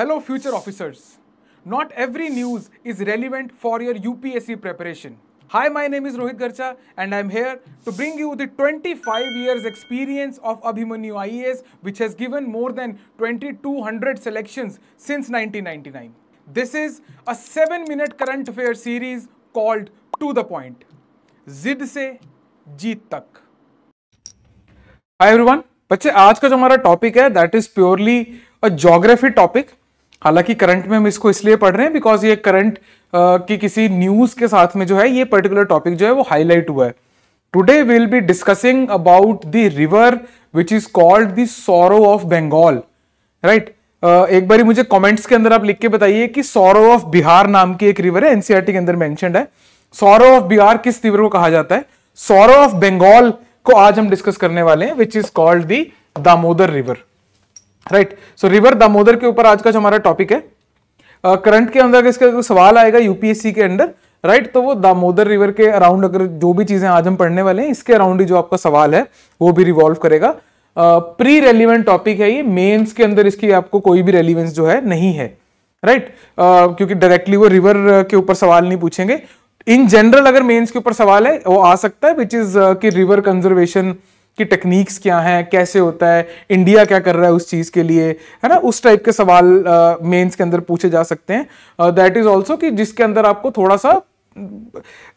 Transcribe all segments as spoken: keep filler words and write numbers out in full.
Hello future officers, not every news is relevant for your U P S C preparation. Hi, my name is Rohit Garcha and I am here to bring you the twenty-five years experience of Abhimanu I A S, which has given more than twenty-two hundred selections since nineteen ninety-nine. This is a seven minute current affair series called To The Point, Zid Se Jeet Tak. Hi everyone, बच्चे आज का जो हमारा topic है that is purely a geography topic. हालांकि current में हम इसको इसलिए पढ़ रहे हैं बिकॉज ये करंट की किसी न्यूज के साथ में जो है ये पर्टिकुलर टॉपिक जो है वो हाईलाइट हुआ है. Today we will be discussing about the river which is called the sorrow of Bengal, right. एक बारी मुझे कमेंट्स के अंदर आप लिख के बताइए कि सॉरो ऑफ बिहार नाम की एक रिवर है, एनसीईआरटी के अंदर मेंशन्ड है. सॉरो ऑफ बिहार किस रिवर को कहा जाता है? सॉरो ऑफ बंगाल को आज हम डिस्कस करने वाले हैं, which is called the Damodar river, right. So river Damodar के ऊपर आज का जो हमारा टॉपिक है, करंट uh, के अंदर इसका सवाल आएगा यूपीएससी के अंदर, राइट right? तो वो दामोदर रिवर के अराउंड अगर जो भी चीजें आज हम पढ़ने वाले हैं इसके अराउंड ही जो आपका सवाल है वो भी रिवॉल्व करेगा. प्री रेलिवेंट टॉपिक है ये, मेंस के अंदर इसकी आपको कोई भी रेलिवेंस जो है नहीं है, राइट right? uh, क्योंकि डायरेक्टली वो रिवर के ऊपर सवाल नहीं पूछेंगे. इन जनरल अगर मेन्स के ऊपर सवाल है वो आ सकता है, विच इज uh, कि रिवर कंजर्वेशन कि टेक्निक्स क्या हैं, कैसे होता है, इंडिया क्या कर रहा है उस चीज के लिए, है ना, उस टाइप के सवाल मेंस uh, के अंदर पूछे जा सकते हैं. दैट इज आल्सो कि जिसके अंदर आपको थोड़ा सा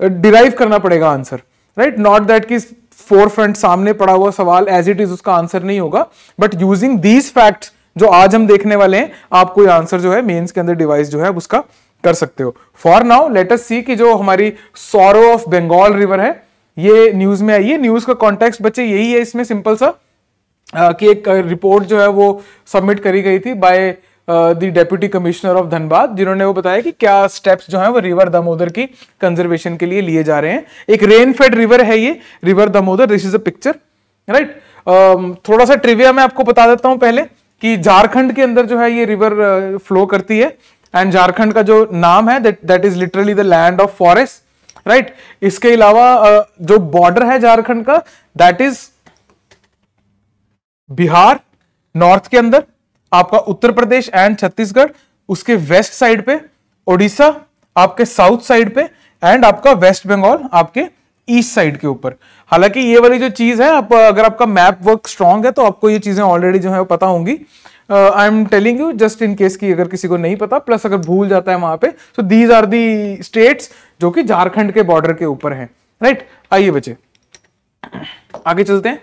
डिराइव uh, करना पड़ेगा आंसर, राइट. नॉट दैट कि फोर फ्रंट सामने पड़ा हुआ सवाल एज इट इज उसका आंसर नहीं होगा, बट यूजिंग दीज फैक्ट्स जो आज हम देखने वाले हैं आपको ये आंसर जो है मेंस के अंदर डिवाइस जो है उसका कर सकते हो. For now let us see कि जो हमारी सॉरो ऑफ बंगाल रिवर है ये न्यूज में आई है. न्यूज का कॉन्टेक्स्ट बच्चे यही है इसमें सिंपल सा आ, कि एक रिपोर्ट जो है वो सबमिट करी गई थी by the deputy commissioner of Dhanbad, जिन्होंने वो बताया कि क्या स्टेप्स जो है वो रिवर दामोदर की कंजर्वेशन के लिए लिए जा रहे हैं. एक रेन फेड रिवर है ये river Damodar, this is a picture, right. थोड़ा सा ट्रिविया मैं आपको बता देता हूँ पहले कि झारखंड के अंदर जो है ये रिवर फ्लो करती है एंड झारखंड का जो नाम है that is literally the land of forest, right right? इसके अलावा जो बॉर्डर है झारखंड का दैट इज बिहार नॉर्थ के अंदर, आपका उत्तर प्रदेश एंड छत्तीसगढ़, उसके वेस्ट साइड पे ओडिशा, आपके साउथ साइड पे एंड आपका वेस्ट बंगाल आपके ईस्ट साइड के ऊपर. हालांकि ये वाली जो चीज है आप अगर आपका मैप वर्क स्ट्रांग है तो आपको ये चीजें ऑलरेडी जो है पता होंगी. I am telling you just in case की अगर किसी को नहीं पता, प्लस अगर भूल जाता है वहां पे, so these are the states जो कि झारखंड के बॉर्डर के ऊपर हैं, राइट. आइए बच्चे आगे चलते हैं.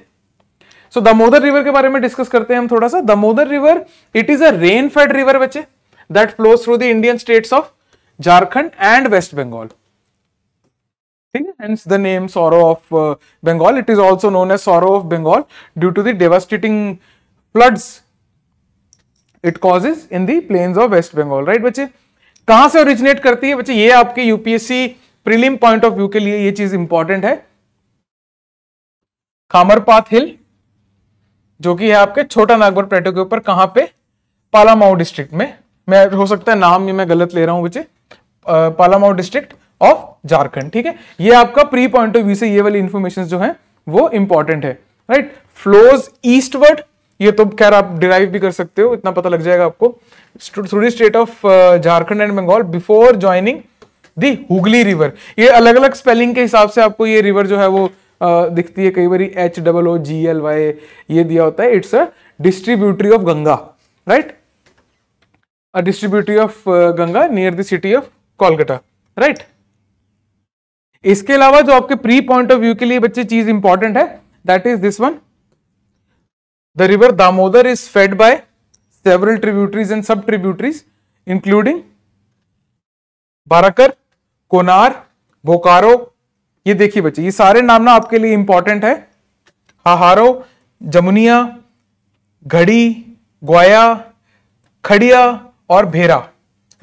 सो दामोदर रिवर के बारे में डिस्कस करते हैं हम थोड़ा सा. Damodar river it is a rain fed river बच्चे that flows through the Indian states of Jharkhand and waste Bengal, ठीक है. Hence the name sorrow of uh, Bengal. It is also known as sorrow of Bengal due to the devastating floods it causes in the plains of West Bengal, right बच्चे. कहां से originate करती है बच्चे, ये आपके UPSC prelim point of view के लिए ये चीज इंपॉर्टेंट है. खामरपात हिल जो कि है आपके छोटानागपुर प्लेटो के ऊपर, कहां पे? पालामऊ डिस्ट्रिक्ट में. मैं हो सकता है नाम ये मैं गलत ले रहा हूं बच्चे, पालामऊ डिस्ट्रिक्ट ऑफ झारखंड, ठीक है. ये आपका प्री पॉइंट ऑफ व्यू से ये वाली इंफॉर्मेशन जो है वो इंपॉर्टेंट है, राइट. फ्लोज ईस्टवर्ड, ये तो खैर आप डिराइव भी कर सकते हो, इतना पता लग जाएगा आपको, through the state of Jharkhand and Bengal before joining the Hooghly river. ये अलग अलग स्पेलिंग के हिसाब से आपको ये रिवर जो है वो uh, दिखती है. कई बार H double O G L Y ये दिया होता है. It's a distributary of Ganga, right, a distributary of Ganga near the city of Kolkata, right. इसके अलावा जो आपके प्री पॉइंट ऑफ व्यू के लिए बच्चे चीज इंपॉर्टेंट है that is this one. The river Damodar is fed by several tributaries and sub tributaries including Barakar, Konar, Bokaro. ये देखिए बच्चे ये सारे नाम ना आपके लिए इंपॉर्टेंट है. हाहारो, जमुनिया, घड़ी, ग्वाया, खड़िया और भेरा,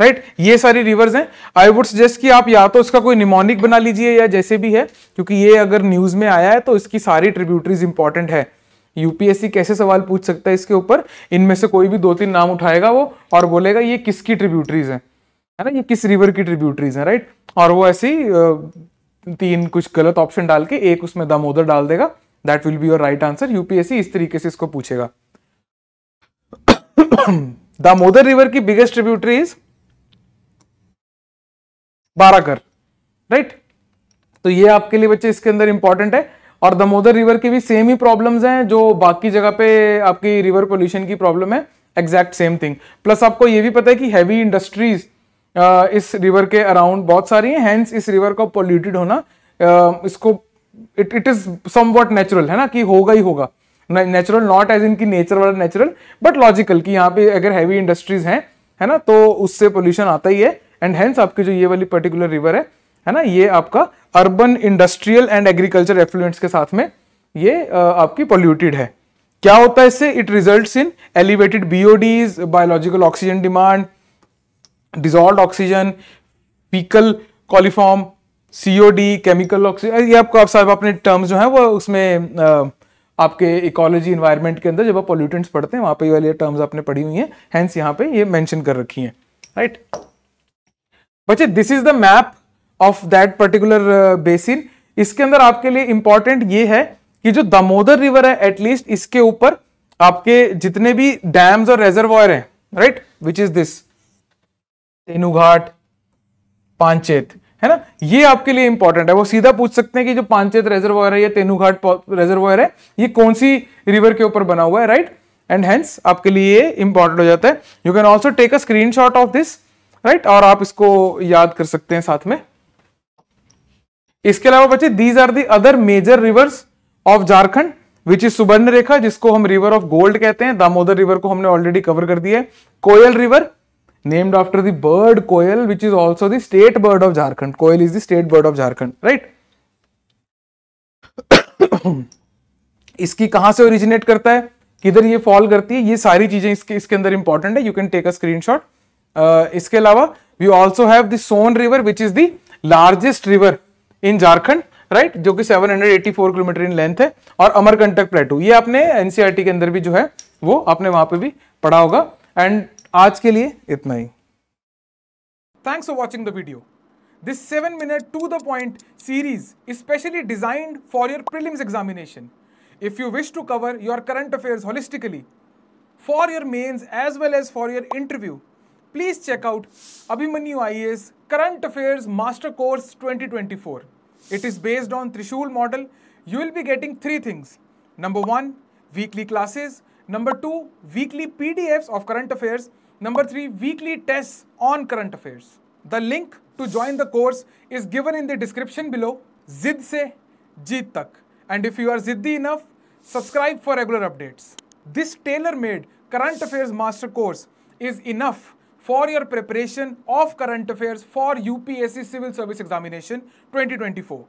राइट right? ये सारी रिवर्स हैं. आई वुड सजेस्ट कि आप या तो इसका कोई निमोनिक बना लीजिए या जैसे भी है, क्योंकि ये अगर न्यूज में आया है तो इसकी सारी ट्रिब्यूटरीज इंपॉर्टेंट है. यूपीएससी कैसे सवाल पूछ सकता है इसके ऊपर, इनमें से कोई भी दो तीन नाम उठाएगा वो और बोलेगा ये किसकी ट्रिब्यूटरीज है, है ना, ये किस रिवर की ट्रिब्यूटरीज है, राइट. और वो ऐसी तीन कुछ गलत ऑप्शन डाल के एक उसमें दामोदर डाल देगा. That will be your right answer. UPSC इस तरीके से इसको पूछेगा. दामोदर रिवर की biggest tributary is Barakar, right. तो ये आपके लिए बच्चे इसके अंदर इंपॉर्टेंट है। और दामोदर रिवर की भी सेम ही प्रॉब्लम्स हैं जो बाकी जगह पे आपकी रिवर पोल्यूशन की प्रॉब्लम है, एग्जैक्ट सेम थिंग। प्लस आपको ये भी पता है कि हैवी इंडस्ट्रीज इस रिवर के अराउंड बहुत सारी हैं, हैंस इस रिवर का पोल्यूटेड होना इसको it it is somewhat natural है ना, कि होगा ही होगा। नेचुरल नॉट एज इन की नेचर वाला नेचुरल, बट लॉजिकल कि यहाँ पे अगर हैवी इंडस्ट्रीज हैं है ना तो उससे पोल्यूशन आता ही है। एंड हैंस आपकी जो ये वाली पर्टिकुलर रिवर है है ना, ये आपका urban industrial and agriculture effluents के साथ में ये आपकी पोल्यूटेड है। क्या होता है इससे? It results in elevated BODs, biological oxygen demand, dissolved oxygen, faecal coliform, COD, chemical oxygen. ये आपको आप साहब अपने टर्म्स जो है वो उसमें आपके इकोलॉजी इन्वायरमेंट के अंदर जब आप पोल्यूटेंट्स पढ़ते हैं वहां पर ये वाली टर्म्स आपने पढ़ी हुई हैं, हैंस यहाँ पे ये मेंशन कर रखी है, राइट बच्चे। This is the map of that particular basin. इसके अंदर आपके लिए इंपॉर्टेंट ये है कि जो दामोदर रिवर है एटलीस्ट इसके ऊपर आपके जितने भी डैम्स और रेजर्वॉयर हैं, right, which is this Tenughat, Panchet, है ना, ये आपके लिए इंपॉर्टेंट है। वो सीधा पूछ सकते हैं कि जो पांचेत रेजर्वॉयर है या तेनुघाट रेजर्वॉयर है ये कौन सी रिवर के ऊपर बना हुआ है, राइट। एंड हैंस आपके लिए ये इंपॉर्टेंट हो जाता है। You can also take a screenshot of this, right, और आप इसको याद कर सकते हैं साथ में। इसके अलावा बच्चे these are the other major rivers of Jharkhand which is Subarnarekha, जिसको हम रिवर ऑफ गोल्ड कहते हैं। दामोदर रिवर को हमने ऑलरेडी कवर कर दिया है। Koel river named after the bird koel which is also the state bird of Jharkhand. Koel is the state bird of Jharkhand, right. इसकी कहां से ओरिजिनेट करता है, किधर ये फॉल करती है, ये सारी चीजें इसके इसके अंदर इंपॉर्टेंट है। You can take a screenshot. इसके अलावा we also have the Son river which is the largest river in Jharkhand, right, जो कि सात सौ चौरासी किलोमीटर इन लेंथ है। और अमरकंटक प्लेटू, ये आपने एनसीईआरटी के अंदर भी जो है वो आपने वहां पे भी पढ़ा होगा। एंड आज के लिए इतना ही। Thanks for watching the video. This seven minute to the point series is specially designed for your prelims examination. If you wish to cover your current affairs holistically for your mains as well as for your interview, please check out Abhimanu I A S Current Affairs Master Course twenty twenty-four. It is based on Trishul model. You will be getting three things. Number one, weekly classes. Number two, weekly P D Fs of current affairs. Number three, weekly tests on current affairs. The link to join the course is given in the description below. Zid se jeet tak. And if you are ziddi enough, subscribe for regular updates. This tailor-made Current Affairs Master Course is enough for your preparation of current affairs for U P S C Civil Service Examination twenty twenty-four.